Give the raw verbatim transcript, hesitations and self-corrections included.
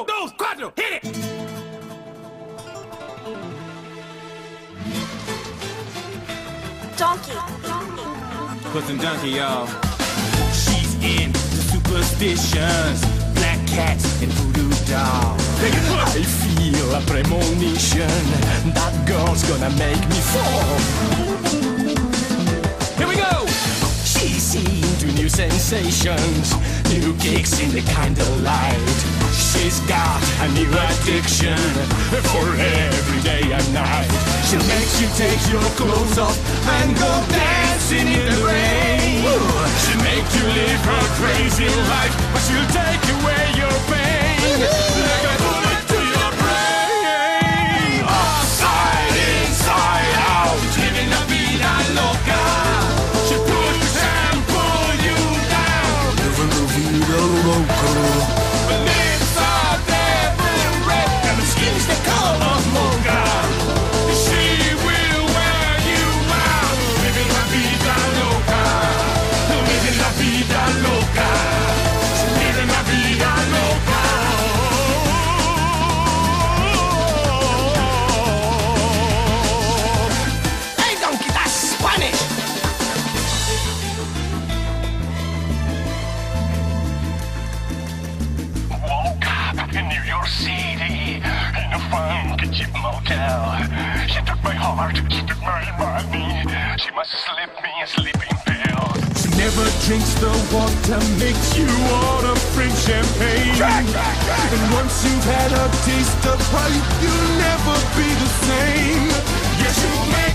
uno, dos, cuatro, hit it! Donkey. Put some donkey, y'all. She's in the superstitions, black cats and voodoo dolls. I feel a premonition, that girl's gonna make me fall. Here we go! She's into new sensations, new kicks in the candlelight. She's got a new addiction for every day and night. She'll make you take your clothes off and go dancing in the rain. She'll make you live her crazy life, but she'll take away your pain. Like a bullet to your brain. Upside, inside, out, living la vida loca. She'll push and pull you down. Living la vida loca. She took my heart, she took my money. She must slip me a sleeping pill. She never drinks the water, makes you order French champagne. Track, track, track. And once you've had a taste of her, you'll never be the same. Yes, you may.